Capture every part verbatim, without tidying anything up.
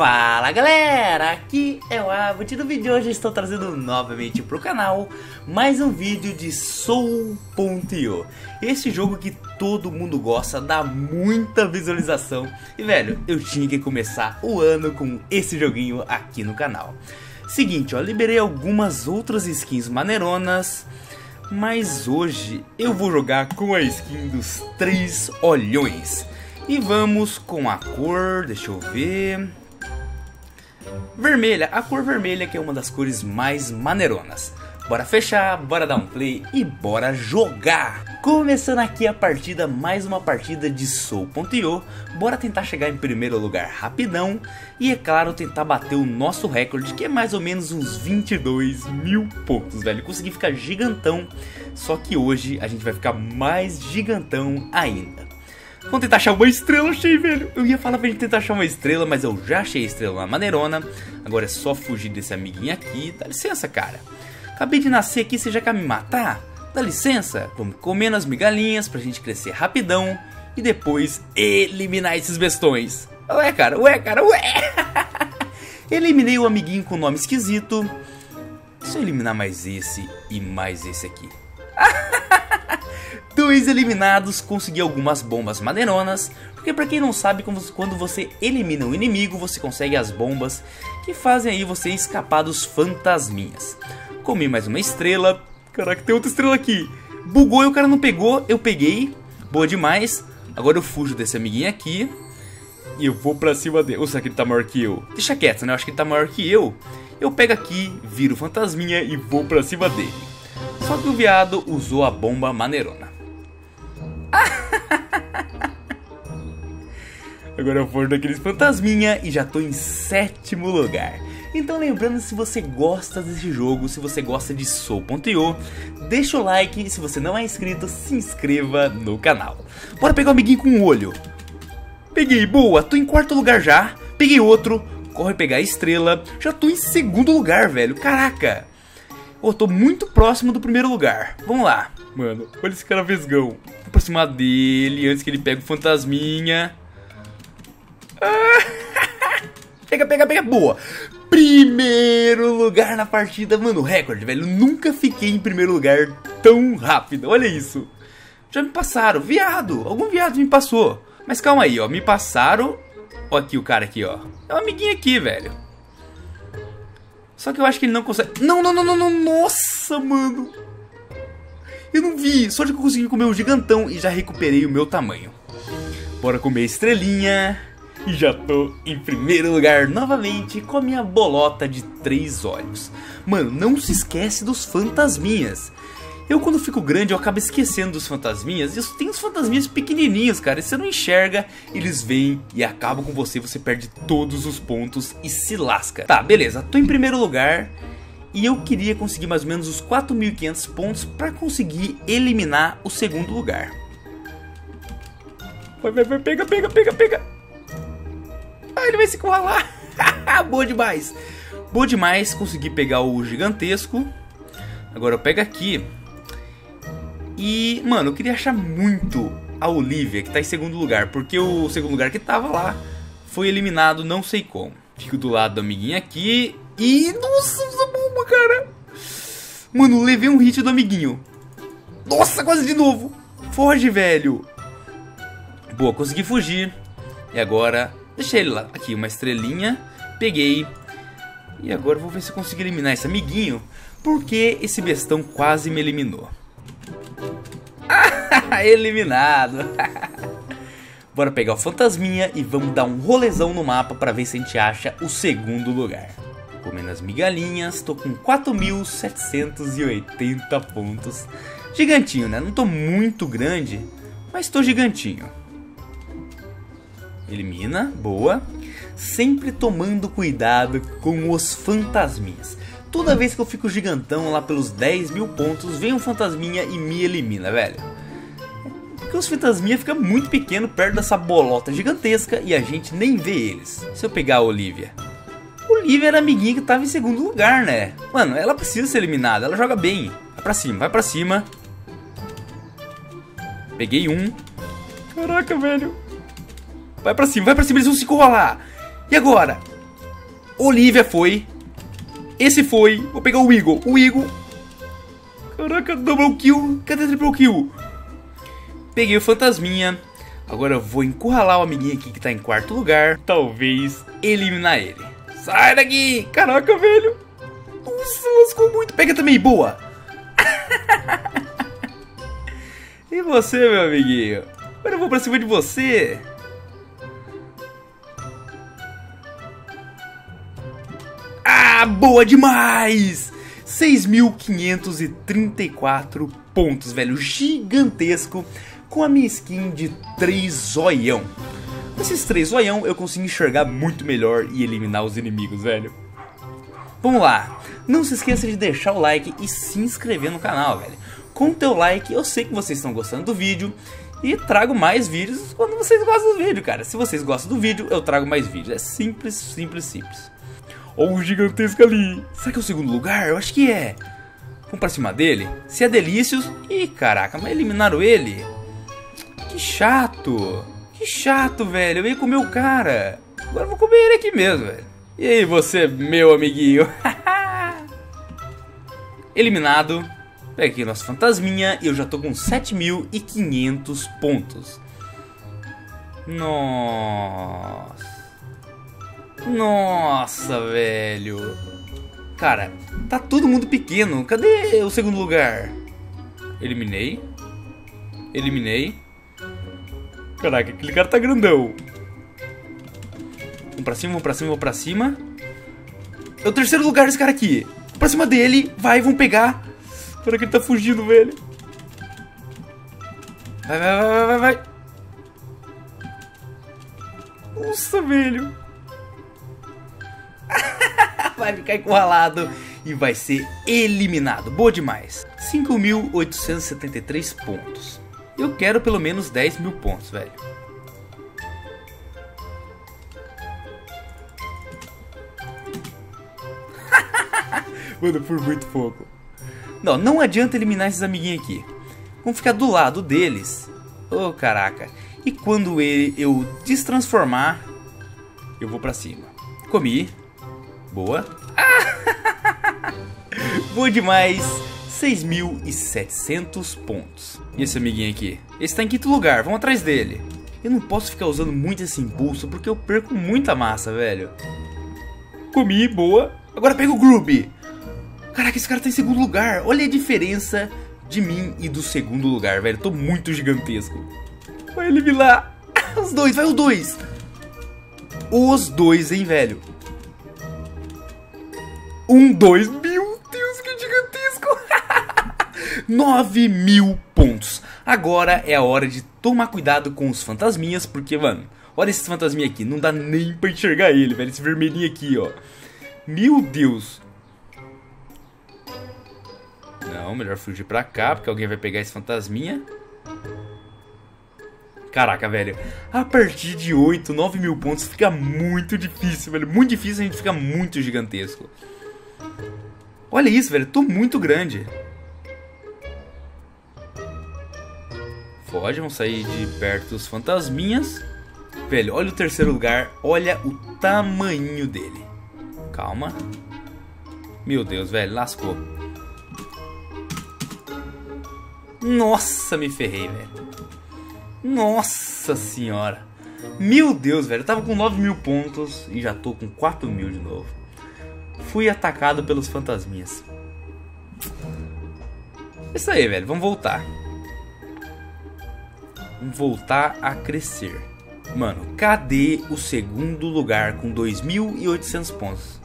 Fala galera, aqui é o Abut e no vídeo de hoje eu estou trazendo novamente para o canal mais um vídeo de Soul ponto i o. Esse jogo que todo mundo gosta, dá muita visualização e velho, eu tinha que começar o ano com esse joguinho aqui no canal. Seguinte, ó, liberei algumas outras skins maneironas, mas hoje eu vou jogar com a skin dos três olhões. E vamos com a cor, deixa eu ver... vermelha, a cor vermelha que é uma das cores mais maneironas. Bora fechar, bora dar um play e bora jogar! Começando aqui a partida, mais uma partida de Soul ponto i o. Bora tentar chegar em primeiro lugar rapidão. E é claro, tentar bater o nosso recorde, que é mais ou menos uns vinte e dois mil pontos, velho. Consegui ficar gigantão, só que hoje a gente vai ficar mais gigantão ainda. Vamos tentar achar uma estrela, eu achei, velho. Eu ia falar pra gente tentar achar uma estrela, mas eu já achei a estrela na maneirona. Agora é só fugir desse amiguinho aqui. Dá licença, cara. Acabei de nascer aqui, você já quer me matar? Dá licença. Vamos comendo as migalhinhas pra gente crescer rapidão. E depois eliminar esses bestões. Ué, cara, ué, cara, ué. Eliminei o amiguinho com nome esquisito. Deixa eu eliminar mais esse e mais esse aqui. Dois eliminados, consegui algumas bombas maneironas, porque pra quem não sabe, quando você elimina um inimigo, você consegue as bombas que fazem aí você escapar dos fantasminhas. Comi mais uma estrela, caraca, tem outra estrela aqui, bugou e o cara não pegou, eu peguei, boa demais, agora eu fujo desse amiguinho aqui e eu vou pra cima dele. Ou será que ele tá maior que eu? Deixa quieto, né, eu acho que ele tá maior que eu, eu pego aqui, viro fantasminha e vou pra cima dele, só que o viado usou a bomba maneirona. Agora eu vou daqueles fantasminha e já tô em sétimo lugar. Então lembrando, se você gosta desse jogo, se você gosta de Soul ponto i o, deixa o like e se você não é inscrito, se inscreva no canal. Bora pegar o amiguinho com o olho. Peguei, boa, tô em quarto lugar já. Peguei outro, corre pegar a estrela. Já tô em segundo lugar, velho, caraca. Oh, tô muito próximo do primeiro lugar. Vamos lá. Mano, olha esse cara vesgão. Vou aproximar dele antes que ele pegue o fantasminha. Ah. Pega, pega, pega, boa. Primeiro lugar na partida. Mano, recorde, velho. Nunca fiquei em primeiro lugar tão rápido. Olha isso. Já me passaram, viado. Algum viado me passou. Mas calma aí, ó, me passaram. Ó aqui o cara aqui, ó. É um amiguinho aqui, velho. Só que eu acho que ele não consegue. Não, não, não, não, não. Nossa, mano. Eu não vi, só de que eu consegui comer um gigantão e já recuperei o meu tamanho. Bora comer a estrelinha. E já tô em primeiro lugar novamente com a minha bolota de três olhos. Mano, não se esquece dos fantasminhas. Eu quando fico grande eu acabo esquecendo dos fantasminhas. E tem os fantasminhas pequenininhos, cara, e você não enxerga. Eles vêm e acabam com você, você perde todos os pontos e se lasca. Tá, beleza, tô em primeiro lugar. E eu queria conseguir mais ou menos os quatro mil e quinhentos pontos para conseguir eliminar o segundo lugar. Vai, vai, vai, pega, pega, pega, pega. Ah, ele vai se encurralar. Boa demais. Boa demais, consegui pegar o gigantesco. Agora eu pego aqui. E, mano, eu queria achar muito a Olivia, que tá em segundo lugar. Porque o segundo lugar que tava lá foi eliminado, não sei como. Fico do lado do amiguinho aqui. E, nossa, essa bomba, cara. Mano, levei um hit do amiguinho. Nossa, quase de novo. Foge, velho. Boa, consegui fugir. E agora, deixei ele lá. Aqui, uma estrelinha. Peguei. E agora vou ver se eu consigo eliminar esse amiguinho. Porque esse bestão quase me eliminou. Ah, eliminado. Bora pegar o fantasminha e vamos dar um rolezão no mapa pra ver se a gente acha o segundo lugar. Comendo as migalhinhas, tô com quatro mil setecentos e oitenta pontos. Gigantinho, né? Não tô muito grande, mas tô gigantinho. Elimina, boa. Sempre tomando cuidado com os fantasminhas. Toda vez que eu fico gigantão lá pelos dez mil pontos, vem um fantasminha e me elimina, velho. Porque os fantasminhas ficam muito pequenos perto dessa bolota gigantesca e a gente nem vê eles. Se eu pegar a Olivia... Olivia era a amiguinha que tava em segundo lugar, né? Mano, ela precisa ser eliminada, ela joga bem. Vai pra cima, vai pra cima. Peguei um. Caraca, velho. Vai pra cima, vai pra cima, eles vão se colar. E agora? Olivia foi. Esse foi. Vou pegar o Eagle. O Eagle. Caraca, double kill. Cadê triple kill? Peguei o fantasminha. Agora eu vou encurralar o amiguinho aqui que tá em quarto lugar. Talvez eliminar ele. Sai daqui. Caraca, velho. Nossa, lascou muito. Pega também. Boa. E você, meu amiguinho? Agora eu vou pra cima de você. Ah, boa demais. seis mil quinhentos e trinta e quatro pontos, velho. Gigantesco. Com a minha skin de três zoião. Com esses três zoião eu consigo enxergar muito melhor e eliminar os inimigos, velho. Vamos lá. Não se esqueça de deixar o like e se inscrever no canal, velho. Com o teu like eu sei que vocês estão gostando do vídeo. E trago mais vídeos quando vocês gostam do vídeo, cara. Se vocês gostam do vídeo, eu trago mais vídeos. É simples, simples, simples. Olha o gigantesco ali. Será que é o segundo lugar? Eu acho que é. Vamos pra cima dele. Se é Delícios. Ih, caraca, mas eliminaram ele. Que chato. Que chato, velho. Eu ia comer o cara. Agora eu vou comer ele aqui mesmo, velho. E aí, você, meu amiguinho? Eliminado. Pega aqui nosso fantasminha. E eu já tô com sete mil e quinhentos pontos. Nossa. Nossa, velho. Cara, tá todo mundo pequeno. Cadê o segundo lugar? Eliminei. Eliminei. Caraca, aquele cara tá grandão. Vamos pra cima, vamos pra cima, vamos pra cima. É o terceiro lugar esse cara aqui. Pra cima dele, vai, vamos pegar. Caraca, ele tá fugindo, velho. Vai, vai, vai, vai, vai. Nossa, velho. Vai ficar encurralado e vai ser eliminado. Boa demais. cinco mil oitocentos e setenta e três pontos. Eu quero pelo menos dez mil pontos, velho. Mano, por muito pouco. Não, não adianta eliminar esses amiguinhos aqui. Vamos ficar do lado deles. Oh, caraca. E quando ele, eu destransformar, eu vou pra cima. Comi. Boa. Ah! Boa demais. seis mil e setecentos pontos. E esse amiguinho aqui? Esse tá em quinto lugar. Vamos atrás dele. Eu não posso ficar usando muito esse impulso porque eu perco muita massa, velho. Comi. Boa. Agora pega o Groove. Caraca, esse cara tá em segundo lugar. Olha a diferença de mim e do segundo lugar, velho. Eu tô muito gigantesco. Vai eliminar. Os dois. Vai os dois. Os dois, hein, velho. Um, dois, meu Deus, que gigantesco! nove mil pontos. Agora é a hora de tomar cuidado com os fantasminhas, porque, mano, olha esses fantasminhas aqui, não dá nem pra enxergar ele, velho, esse vermelhinho aqui, ó. Meu Deus. Não, melhor fugir pra cá, porque alguém vai pegar esse fantasminha. Caraca, velho, a partir de oito, nove mil pontos fica muito difícil, velho, muito difícil, a gente fica muito gigantesco. Olha isso, velho. Eu tô muito grande. Foge, vamos sair de perto dos fantasminhas. Velho, olha o terceiro lugar. Olha o tamanho dele. Calma. Meu Deus, velho. Lascou. Nossa, me ferrei, velho. Nossa senhora. Meu Deus, velho. Eu tava com nove mil pontos e já tô com quatro mil de novo. Fui atacado pelos fantasminhas. Isso aí, velho. Vamos voltar. Vamos voltar a crescer. Mano, cadê o segundo lugar com dois mil e oitocentos pontos?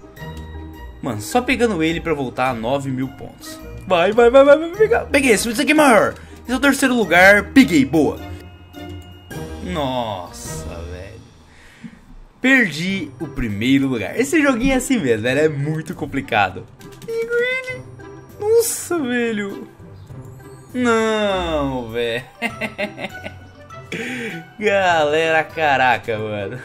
Mano, só pegando ele pra voltar a nove mil pontos. Vai, vai, vai, vai, vai pegar. Peguei esse. Isso aqui é maior. Esse é o terceiro lugar. Peguei. Boa. Nossa, velho. Perdi o primeiro lugar. Esse joguinho é assim mesmo, velho. É muito complicado. Nossa, velho. Não, velho. Galera, caraca, mano.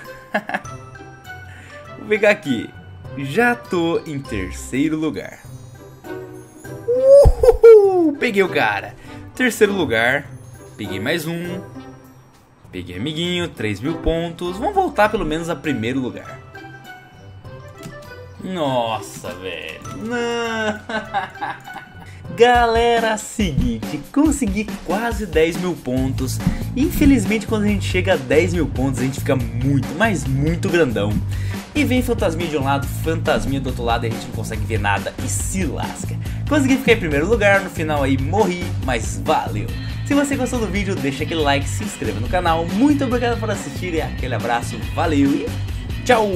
Vou pegar aqui. Já tô em terceiro lugar. Uhul! Peguei o cara. Terceiro lugar. Peguei mais um. Peguei amiguinho, três mil pontos. Vamos voltar pelo menos a primeiro lugar. Nossa, velho. Não. Galera, seguinte, consegui quase dez mil pontos. Infelizmente, quando a gente chega a dez mil pontos, a gente fica muito, mas muito grandão. E vem fantasminha de um lado, fantasminha do outro lado, e a gente não consegue ver nada e se lasca. Consegui ficar em primeiro lugar, no final aí morri, mas valeu. Se você gostou do vídeo, deixa aquele like, se inscreva no canal. Muito obrigado por assistir e aquele abraço, valeu e tchau!